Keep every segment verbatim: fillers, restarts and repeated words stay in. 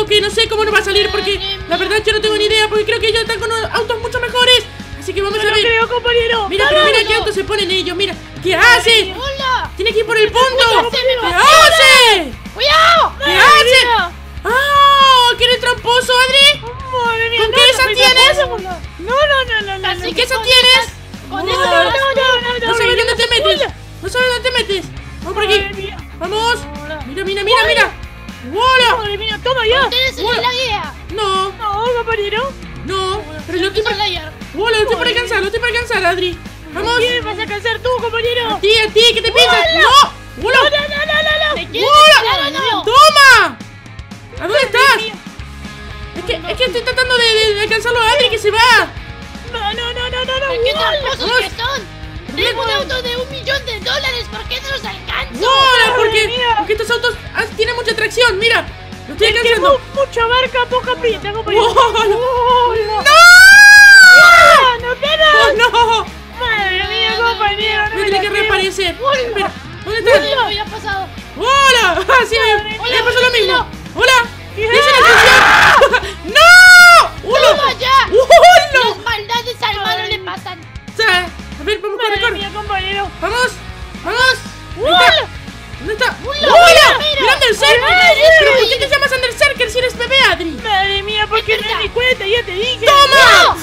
loco, que no sé cómo nos va a salir, porque la verdad yo no tengo ni idea, porque creo que ellos están con autos mucho mejores. Así que vamos no a ver. Creo, compañero. Mira, pero mira qué autos se ponen ellos, mira. ¿Qué haces? Hola. Tienes que ir por el punto. ¿Qué haces? ¡Cuidado! ¿Qué haces? ¡Ah! ¡Que eres tramposo, Adri! Madre mía, ¿con no, qué esa no, tienes? No, no, no, no, no. ¿Y qué esa tienes? No, no, no, no sabes dónde te metes. No sabes dónde te metes. Vamos por aquí. Vamos. Mira, mira, mira, mira. ¡Hola! ¡Madre mía! ¡Toma ya! ¿Ustedes son la guía? No. No, compañero. No, pero yo estoy para... ¡Hola! Lo estoy para alcanzar, lo estoy para alcanzar, Adri. ¡Vamos! ¿Qué vas a alcanzar tú, compañero? ¡A ti, a ti! ¿Qué te piensas? ¡No! ¡Hola! ¡No, no, no, no! ¡Hola! ¡No! ¡Toma! ¿A dónde estás? Es que, es que estoy tratando de, de alcanzarlo a Adri, que se va. No, no, no, no, no. ¿Qué tramposos que son? Tengo un auto de un millón de dólares, ¿por qué no los alcanzo? ¡Hola! Porque, porque estos autos tienen mucha tracción, mira. Lo estoy alcanzando. Es que mucha barca, poca pinta, compañero. ¡No! ¡No queda! ¡No! ¡Madre mía, compañero! No tiene que reaparecer. Mira, ¿dónde estás? ¿Qué había pasado? ¡Hola! ¡Ah, sí! ¡Le pasó lo mismo! ¡Hola! ¡Dice la atención! ¡No! ¡Hola! ¡Toma ya! ¡Hola! Las maldades al malo le pasan. A ver, vamos, corre, corre. ¡Vamos! ¡Vamos! ¿Dónde está? ¡Hola! ¡Mira, Endercerker! ¿Pero por qué te llamas Endercerker si eres bebé, Adri? Madre mía, porque no me di cuenta, ya te dije. ¡Toma!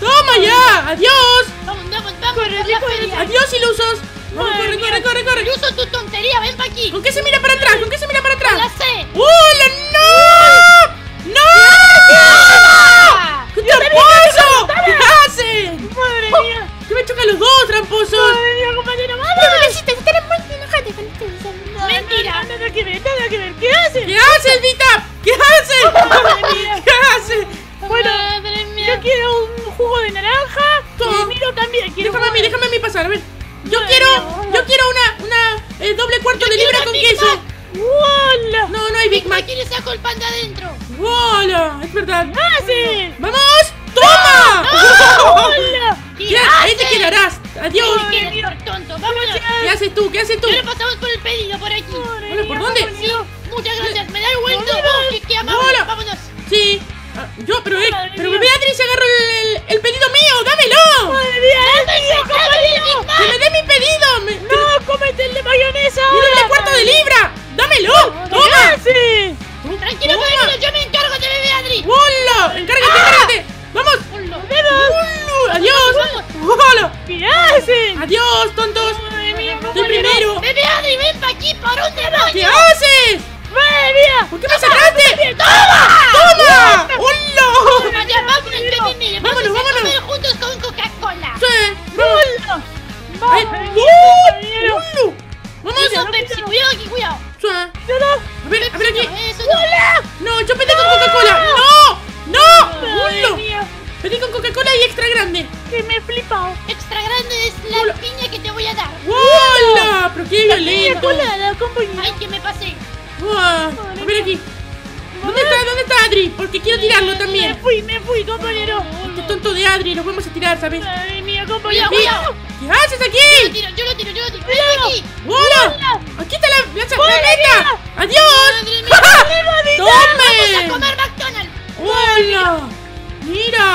¡Toma ya! ¡Adiós! ¡Vamos, vamos, vamos! ¡Adiós, ilusos! ¡Vamos, corre, corre, corre, corre! ¡Iluso tu tontería! ¡Ven para aquí! ¿Con qué se mira para atrás? ¿Con qué se mira para atrás? ¡La sé! ¡Hola! ¡No! ¡No! ¡Qué tramposo! ¿Qué hacen? ¡Madre mía! ¡Que me chocan los dos, tramposos! ¡Madre mía, compañero! Mentira, nada que ver, nada que ver. ¿Qué haces? ¿Qué haces, Vita? ¿Qué haces? Madre mía. ¿Qué haces? Bueno, madre mía. Yo quiero un jugo de naranja. Y miro también. Quiero déjame a mí, déjame a mí pasar. A ver. Yo madre quiero, mía, yo quiero una, una eh, doble cuarto yo de libra con Big queso. ¡Hola! No, no hay Big, Big Mac. ¿Quién le saco el pan de adentro? ¡Hola! Es verdad. ¿Qué haces? ¡Vamos! ¡Toma! ¡Hola! No, no. Ahí te quedarás. Adiós. Ay, qué tonto. Vámonos. ¿Qué haces tú? ¿Qué haces tú? Ya lo pasamos por el pedido por aquí. Hola, ¿por dónde? Sí, muchas gracias. Me da el vuelto. Oh, que, que amable. Hola. Vámonos. Sí. Ah, yo, pero eh, pero bebé Adri se agarró el, el, el pedido mío. ¡Dámelo! Madre mía, es mío, compañero. ¡Que me dé mi pedido! Me, no, cómete el de mayonesa. ¡Y el cuarto de libra! ¡Dámelo! No, ¡toma! Sí. Tranquilo, tranquilo. Yo me encargo de bebé Adri. ¡Hola! Encárgate, encárgate. ¡Vamos! ¡Hola! ¡Adiós! ¡Hola! ¿Qué hacen? ¡Adiós, tontos! ¡Tú primero! ¡Bebé Adri, ven pa' aquí por un demonio! ¿Qué haces? ¡Madre mía! ¿Por qué me sacaste? ¡Toma! ¡Toma! ¡Hola! ¡Vámonos, vámonos! ¡Juntos con Coca-Cola! ¡Sí! ¡Hola! ¡Hola! ¡Vamos! ¡Cuidado, Pepsi! ¡Cuidado aquí, cuidado! ¡A ver, a ver aquí! ¡Hola! ¡No, yo pedí con Coca-Cola! ¡No! ¡No! ¡Hola! Pedí con Coca-Cola y extra grande. Que me he flipado. Extra grande es la hola piña que te voy a dar. ¡Hola! ¡Pero qué violento! Colada, ¡ay, que me pasé! Wow. A ver aquí. ¿Dónde está? ¿Dónde está Adri? Porque quiero tirarlo también. Me fui, me fui, compañero. Este tonto de Adri, nos vamos a tirar, ¿sabes? Madre mía, compañero. ¿Qué haces aquí? Yo lo tiro, yo lo tiro, yo lo tiro. ¡Ven aquí! ¡Hola! ¡Aquí está la chacareta! ¡Adiós! ¡Tome! ¡Vamos a comer McDonald's! ¡Hola! ¡Mira!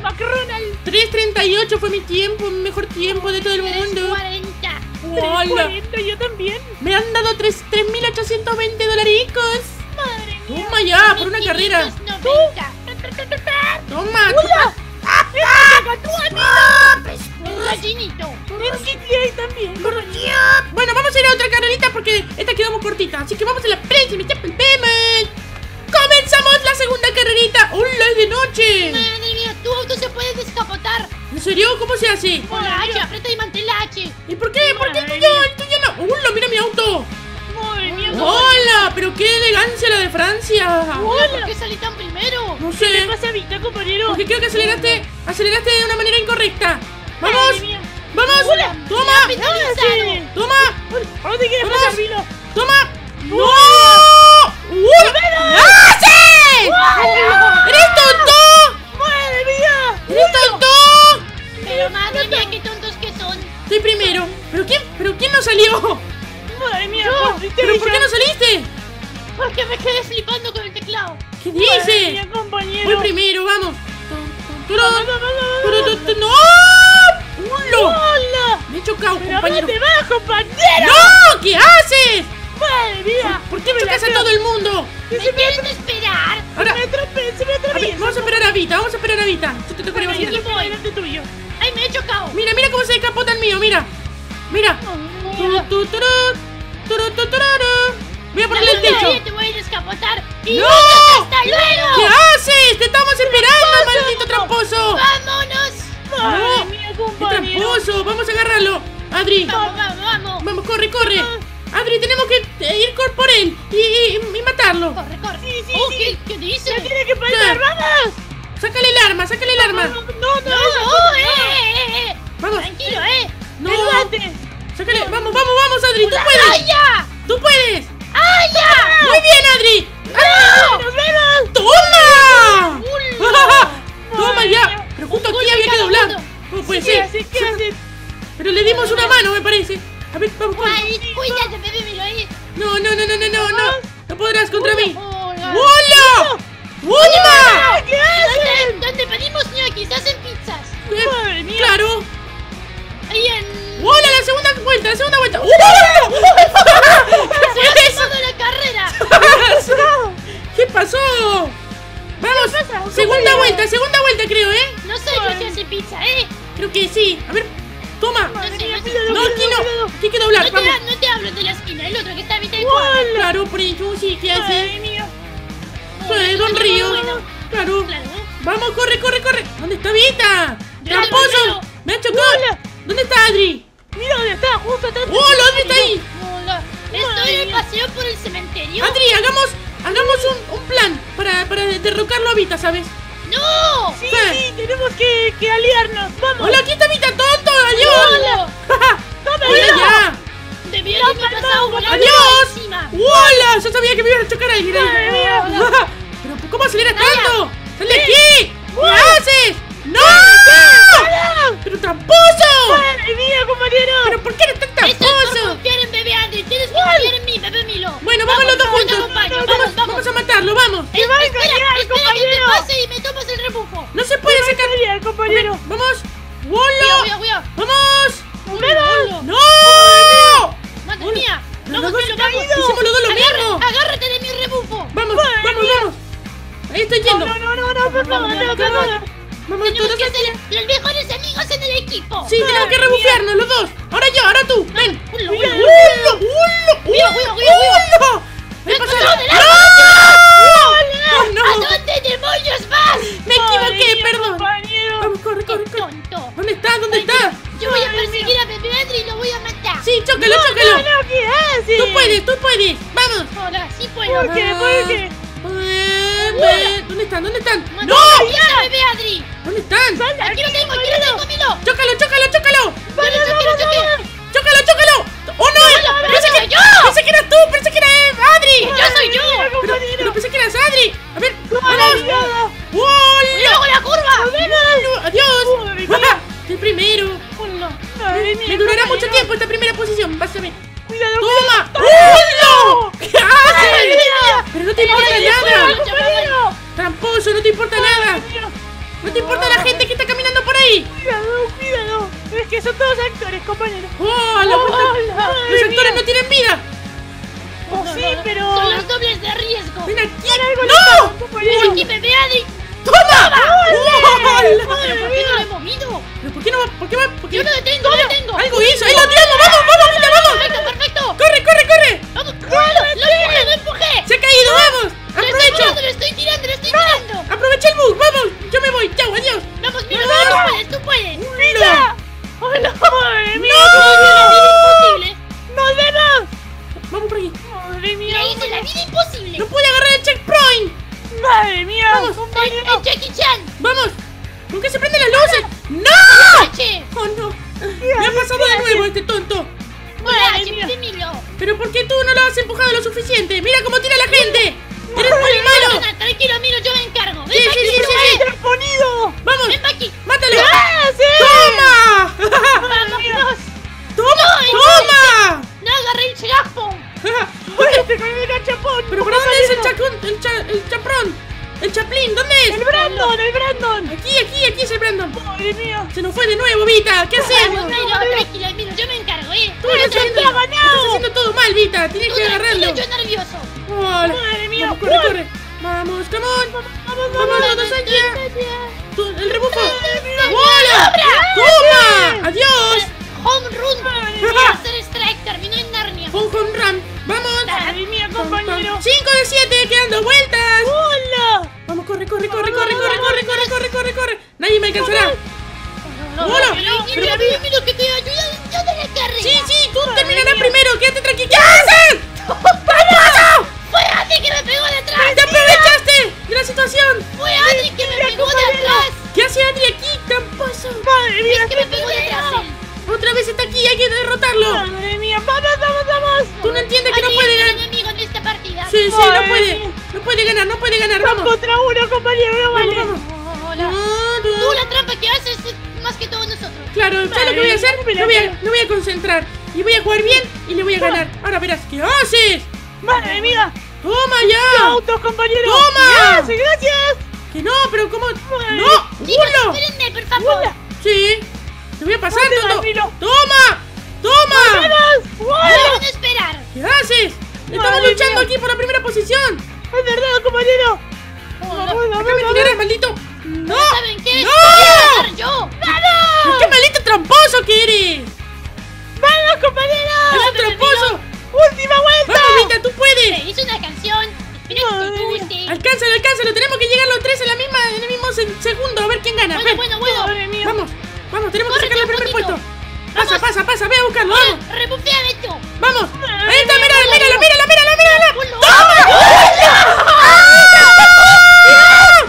¡McDonald's! tres treinta y ocho fue mi tiempo, mi mejor tiempo de todo el mundo. ¡tres cuarenta! ¡Hola! ¡Yo también! ¡Me han dado tres mil ochocientos veinte dolaricos! ¡Madre mía! ¡Toma ya! ¡Por una carrera! ¡Toma! ¡Hola! ¡También! Bueno, vamos a ir a otra carrerita porque esta quedó muy cortita. Así que vamos a la próxima. ¡Comenzamos la segunda carrerita! ¡Hola, es de noche! ¡Madre mía! ¡Tu auto se puede descapotar! ¿En serio? ¿Cómo se hace? ¡Con la H! ¡Aprieta y mantén la H! ¿Y por qué? ¿Por qué el tuyo? ¡El tuyo no! ¡Hola, mira mi auto! ¡Madre mía! ¡Hola! ¡Pero qué elegancia la de Francia! ¡Hola! ¿Por qué salí tan primero? No sé. ¿Qué pasa, Vita, compañero? Porque creo que aceleraste, aceleraste de una manera incorrecta. ¡Vamos! ¡Vamos! ¡Hola! ¡Toma! ¡Toma! ¿A dónde quieres pasar, Vilo? ¡Toma! ¡No! ¡Hola! ¡Hola! ¡Eres tonto! ¡Madre mía! ¡Eres tonto! Pero madre mía, qué tontos que son. Estoy primero. ¿Pero quién? ¿Pero quién no salió? Madre mía, ¿pero por qué no saliste? porque me quedé flipando con el teclado. ¿Qué dices? Voy primero, vamos. ¡No! ¡Ulo! Me he chocado, compañero. ¡Te vas, compañero! ¡No! ¿Qué haces? ¡Madre mía! ¿Por qué me chocas a todo el mundo? ¡Me tienen que esperar! ¡Me atropellé! ¡Me atropellé! Vamos a esperar a Vita, vamos a esperar a Vita. Yo te tocaré más. ¡Ay, me he chocado! Mira, mira cómo se descapota el mío, mira. Mira. Voy a ponerle el techo. Te voy a descapotar. ¡No! ¡Hasta luego! ¿Qué haces? ¡Te estamos esperando, maldito tramposo! ¡Vámonos! ¡Madre mía, compañero! ¡Qué tramposo! ¡Vamos a agarrarlo! ¡Adri! ¡Vamos, vamos, vamos! ¡Vamos, corre, corre! ¡Adri, tenemos que ir por él y, y, y matarlo! ¡Corre, corre! ¡Sí, sí, oh, sí! ¿Qué, qué dice? ¡Ya tiene que pasar! ¡Vamos! ¡Sácale el arma, sácale el arma! ¡No, no, no! no, no, no eh, eh, eh! ¡Vamos! ¡Tranquilo, eh! ¡No! ¡Sácale! ¡Vamos, vamos, vamos, Adri! ¡Tú puedes! ¡Ay, ya! ¡Tú puedes! ¡Ay, ya! ¡Muy bien, Adri! ¡No! ¡Nos vemos! ¡Toma! ¡No! ¡Toma ya! Pero justo aquí había que doblar. ¿Cómo puede ser? Pero le dimos una mano, me parece. A ver, vamos, vamos. Cuídate, bebé, ahí. No, no, no, no, no, no, no. No podrás contra mí. ¡Hola! ¡Hola! ¿Qué haces? ¿Dónde pedimos ñoquis? Hacen pizzas. Claro. Ahí en... ¡Hola! La segunda vuelta, la segunda vuelta. ¿Qué pasó de la carrera? ¿Qué pasó? Vamos, segunda vuelta, segunda vuelta creo, ¿eh? No sé qué se hace pizza, ¿eh? Creo que sí. A ver, toma. No, aquí no. Aquí hay que doblar. No te hablo de la esquina, el otro que está a mitad de cuadra. Claro, Princhu, sí, ¿qué hace? Pues Don Río. Claro. Vamos, corre, corre, corre. ¿Dónde está Vita? ¡Tramposo! ¡Me ha chocado! ¿Dónde está Adri? Mira dónde está, justo atrás. ¡Oh, Adri está ahí! Estoy en el paseo por el cementerio. Adri, hagamos, hagamos un, un plan para, para derrocarlo a Vita, ¿sabes? ¡No! Sí, ¿sabes? Sí, tenemos que, que aliarnos, vamos. ¡Hola, aquí está Vita, tonto! ¡Adiós! ¡Toma, ya! ¡Te vi el año pasado volando! ¡Adiós! ¡Hola! Yo sabía que me iban a chocar a alguien. ¡Pero cómo aceleras tanto! ¡Sal de aquí! ¿Qué haces? ¡No! ¡Pero tramposo! ¡Madre mía, compañero! ¿Pero por qué eres tan tramposo? Tienes que confiar en mí, bebé Milo. Bueno, vamos, vamos los dos juntos. Acompaño, vamos, vamos, vamos. Vamos a matarlo, vamos. Te va a engañar, compañero. Que te pase y me tomas el rebufo. No se puede sacar. Engañar, compañero. Okay, vamos. ¡Wolo! ¡Vamos! ¡Melo! ¡No! ¡Madre mía! ¡Los dos lo vamos! ¡Hicimos los dos lo mismo! ¡Agárrate de mi rebufo! ¡Vamos, Madre vamos, mía. vamos! Ahí estoy yendo. No, no, no, no, por favor, no, por favor. Vamos, tenemos que ser los mejores amigos en el equipo. Sí, tenemos que rebufearnos los dos. Ahora yo, ahora tú. Ven. ¡Ulo, ulo, ulo, ulo! ¡Me he pasado de largo! ¡No! ¡No! ¿A dónde demonios vas? Me equivoqué, perdón. Vamos, corre, corre, corre. ¿Dónde estás? ¿Dónde estás? Yo voy a perseguir a Bebé Adri y lo voy a matar. Sí, chócalo, chócalo. No, no, ¿qué haces? Tú puedes, tú puedes. Vamos. Ahora sí puedo. ¿Por qué? ¿Por qué? ¿Dónde están? ¿Dónde están? ¡No! ¡Bebé Adri! ¿Dónde están? ¡Aquí lo tengo! ¡Aquí lo tengo, Milo! ¡Chócalo, chócalo, chócalo! ¡Chócalo, chócalo! ¡Chócalo, chócalo! ¡Oh, no! ¡Pensé que yo! ¡Pensé que eras tú! ¡Pensé que era Adri! ¡Yo soy yo! ¡No pensé que eras Adri! ¡A ver! ¡Vamos! ¡Cuidado con la curva! ¡Adiós! ¡Qué primero! ¡Me durará mucho tiempo esta primera posición! ¡Vas a ver! ¡Toma! ¡Oh, no! ¿Qué haces? ¡Pero no te importa nada! ¡Tramposo! ¡No te importa nada! ¡No te importa la gente que está caminando por ahí! ¡Cuidado, cuidado! Es que son todos actores, compañero. ¡Oh, la puta! ¡Los actores no tienen vida! ¡Oh, sí, pero! ¡Son los dobles de riesgo! ¡Ven aquí! ¡No! ¡Ven aquí, bebé Adri! ¡Toma! ¡Pero por qué no lo he movido! ¿Pero por qué no va? ¿Por qué va? ¡Yo lo detengo, lo detengo! ¡Algo hizo! ¡Ahí lo tiramos! ¡Vamos, vamos, vamos! ¡Perfecto, perfecto! ¡Corre, corre, corre! ¡Vamos! ¡Lo empujé, lo empujé! ¡Se ha caído, vamos! ¡Aprovecho! ¡Lo estoy tirando, lo estoy tirando! ¡Aprovecha el bug! ¡Vamos! ¡Yo me voy! ¡Chao, adiós! ¡Vamos, mira! ¡Tú puedes, tú puedes! ¡Mira! ¡Oh, no! ¡Madre mía! ¡No! ¡Es imposible! ¡Nos vemos! ¡Vamos por aquí! ¡Madre mía! ¡Le hice la vida imposible! ¡No pude agarrar el checkpoint! ¡Madre mía! ¡Vamos, compañero! ¡El Jackie Chan! ¡Vamos! ¿Por qué se prenden las luces? ¡No! ¡Oh, no! Me ha pasado de nuevo este tonto. Pero ¿por qué tú no lo has empujado lo suficiente? ¡Mira cómo tira la gente! ¡Eres muy malo! Tranquilo, Milo, yo me encargo. ¡Ven aquí, sí, sí, sí! ¡Vamos! ¡Ven aquí! ¡Mátalo! ¡Toma! ¡Toma! ¡Toma! ¡No agarré el chapón! ¡Pero por dónde es el chacón, el, cha, el chaprón? El chaplín, ¿dónde es? El Brandon, el Brandon. Aquí, aquí, aquí es el Brandon. Madre mía. Se nos fue de nuevo, Vita. ¿Qué hacemos? Tranquilo, tranquilo, mira, yo me encargo, ¿eh? Tú eres el que ha ganado. Estás haciendo todo mal, Vita. Tienes que agarrarlo. Yo nervioso. Madre mía. Corre, corre. Vamos, come on. Vamos, vamos, vamos allá. El rebufo. ¡Hola! ¡Toma! ¡Adiós! Home run. Madre mía. Hacer strike. Terminó en Narnia. Un home run. Vamos. Madre mía, compañero. cinco de siete, quedando vueltas. ¡Hola! Vamos, corre, corre, corre, corre, corre, corre, corre, corre, corre, corre. Nadie me alcanzará. ¡Hola! Pero que te ayudan, yo te la carrera. Sí, sí, tú terminarás primero. Quédate tranquilo. ¿Qué haces? ¡Vamos! ¡Fue Adri que me pegó de atrás! ¡Te aprovechaste de la situación! ¡Fue Adri que me pegó de atrás! ¿Qué hace Adri aquí, tramposo? ¡Madre mía! ¡Es que me pegó de atrás! ¡Otra vez está aquí! ¡Hay que derrotarlo! ¡Madre mía! ¡Vamos, vamos, vamos! Tú no entiendes que no puede ganar. Adri es enemigo en esta partida. Sí, sí, no puede. No puede ganar, no puede ganar. ¡Vamos! Contra uno, compañero, no vale. ¡Hola! Tú la trampa que haces es más que todos nosotros. Claro, ¿sabes lo que voy a hacer? Me voy a, me voy a concentrar. Y voy a jugar bien y le voy a ganar. Ahora verás, ¿qué haces? ¡Madre mía! ¡Toma ya! ¡Autos, compañero! ¡Toma! ¡Gracias, gracias! ¡Que no, pero cómo! Madre. ¡No! Chicos, ¡Uno! ¡Espérenme, por favor! ¡Uno! ¡Sí! ¡Te voy a pasar, Toto! ¡Toma! ¡Toma! ¡No van a esperar! ¿Qué haces? ¡Estamos luchando aquí por la primera posición! ¡Es verdad, compañero! ¡Vamos, vamos, vamos! ¡Maldito! ¡No! ¿Saben qué? ¡No! ¡Voy a ganar yo! ¡Vamos! ¡Qué maldito tramposo que eres! ¡Vamos, compañero! ¡Es un tramposo! ¡Última vuelta! ¡Vamos, Vita, tú puedes! Hice una canción, espero que te guste. Alcánzalo, alcánzalo, tenemos que llegar los tres en, la misma, en el mismo segundo, a ver quién gana. Bueno, bueno, bueno. Madre mía. Vamos, vamos, tenemos Corre, que sacar el primer poquito. puesto. Pasa, vamos. pasa, pasa, ve a buscarlo, vamos. Rebufea de esto. Vamos, Madre ahí está, mira, míralo, míralo, míralo, míralo. ¡Toma!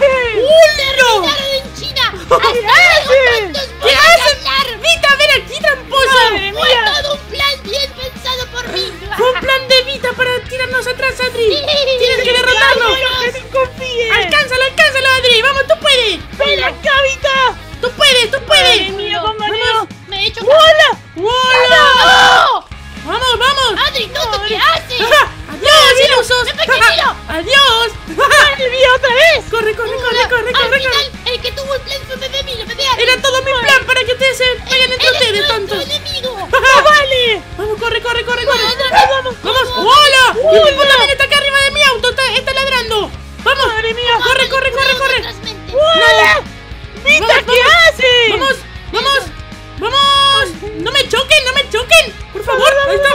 ¡Uno! ¡Terminaron en China! ¡Hasta tantos por ganar! ¡Vita, ven aquí, tramposo! ¡Fue todo un plan bien pensado por mí! ¡Fue un plan de Vita para tirarnos atrás, Adri! Sí, ¡Tienes sí, que derrotarlo! ¡No ¡Alcánzalo, alcánzalo, Adri! ¡Vamos, tú puedes! ¡Ven acá, Vita! ¡Tú puedes, tú puedes! ¡Madre mía, compañero! ¡Me he hecho ¡Hola! ¡Hola! ¡No! ¡Vamos, vamos! ¡Adri, tonto, qué haces! ¡Adiós, ilusos! ¡Adiós! ¡Madre mía, otra vez! ¡Corre, corre, corre, corre, corre! Al final, el que tuvo el plan fue bebé mío, bebé Adri. Era todo mi plan para que ustedes se vayan entre ustedes, tontos. ¡No vale! ¡Vamos, corre, corre, corre, corre! ¡Vamos, vamos! ¡Hola! ¡El tipo también está acá arriba de mi auto! ¡Está, está ladrando! ¡Vamos! ¡Madre mía! ¡Corre, corre, corre, corre! ¡Hola! ¡Vita, qué haces! ¡Vamos, vamos! ¡Vamos! ¡No me choquen, no me choquen! ¡Por favor! ¡Ahí está!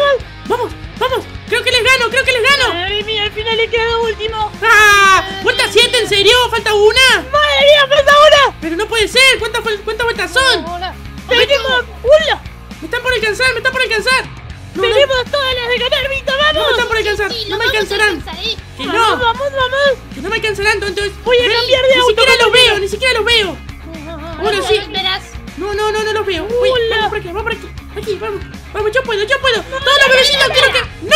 ¡Vamos, vamos! Creo que les gano, creo que les gano. Madre mía, al final he quedado último. ¡Ah! ¿Vuelta siete? ¿En serio? ¿Falta una? Madre mía, falta una. Pero no puede ser, ¿cuántas cuántas vueltas son? Hola. Tenemos una. Me están por alcanzar, me están por alcanzar. No, Tenemos no. todas las de ganar, Vita, vamos. No me están por alcanzar, sí, sí, no me alcanzarán. Que no. Vamos, vamos, vamos. Que no me alcanzarán, entonces. Voy a cambiar de auto. Ni siquiera los veo, ni siquiera los veo. Ahora sí. No, no, no, no los veo. Uy, vamos por aquí, vamos por aquí. Aquí, vamos. Vamos, yo puedo, yo puedo. No, todos los bebecitos quiero que... ¡No!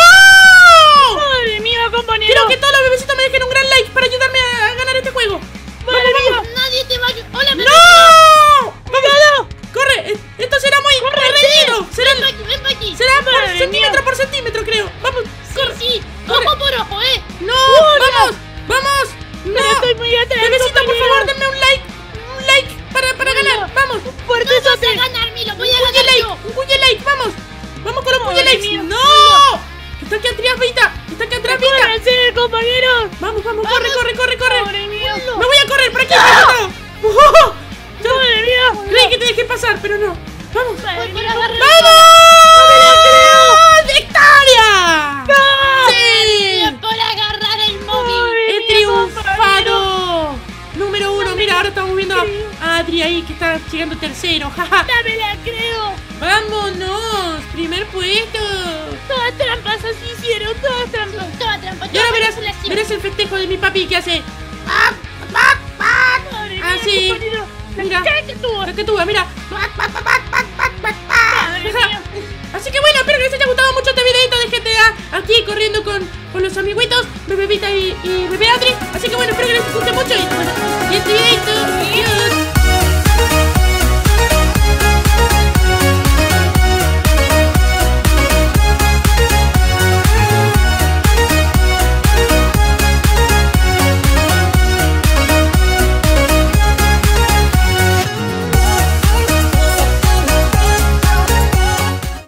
Madre mía, compañero. Quiero que todos los bebecitos me dejen un gran like para ayudarme a ganar este juego. Madre vamos, mía. Nadie te va a ayudar. Hola, bebecito. ¡No! ¡Vamos! ¡Corre! Esto será muy reñido. Será, ven aquí, ven aquí. será por centímetro mía. por centímetro, creo. Vamos, sí, corre. Sí, corre. Ojo por ojo, eh. No, Hola. vamos, vamos. No, Pero estoy muy atrás, bebecito, compañero. Por favor, denme un like. Un like para, para ganar. Vamos. Fuerte, no vas a ganar, Milo. Voy a ganar like, yo. Un cuyo like, vamos. Vamos con los cuyo likes. ¡No! ¡Está aquí atrás, Vita! ¡Está aquí atrás, Vita! ¡Córrense, compañeros! Vamos, vamos, vamos, corre, corre, corre, corre. ¡Madre mía! ¡Me voy a correr por aquí! ¡No! ¡Oh! ¡Madre mía! Creí que te dejé pasar, pero no. ¡Vamos! Madre mía. ¡Vamos! ¡Victoria! ¡No! ¡Sí! ¡Por agarrar el móvil! ¡He triunfado! Número uno, mira, ahora estamos viendo a Adri ahí que está llegando tercero. ¡Ja! ¡Me la creo! ¡Vámonos! ¡Primer puesto! Todas trampas así hicieron, todas trampas. Sí, todas trampas. Y ahora verás, verás el festejo de mi papi que hace. ¡Pap! ¡Pap! ¡Pap! Madre así. Mía, mira, cacatúa. Cacatúa, mira. ¡Pap! ¡Pap! ¡Pap! ¡Pap! ¡Pap! ¡Pap! Así que bueno, espero que les haya gustado mucho este videito de G T A aquí corriendo con, con los amiguitos, bebé Vita y, y bebé Adri. Así que bueno, espero que les guste mucho y, bueno, y este videito. Adiós.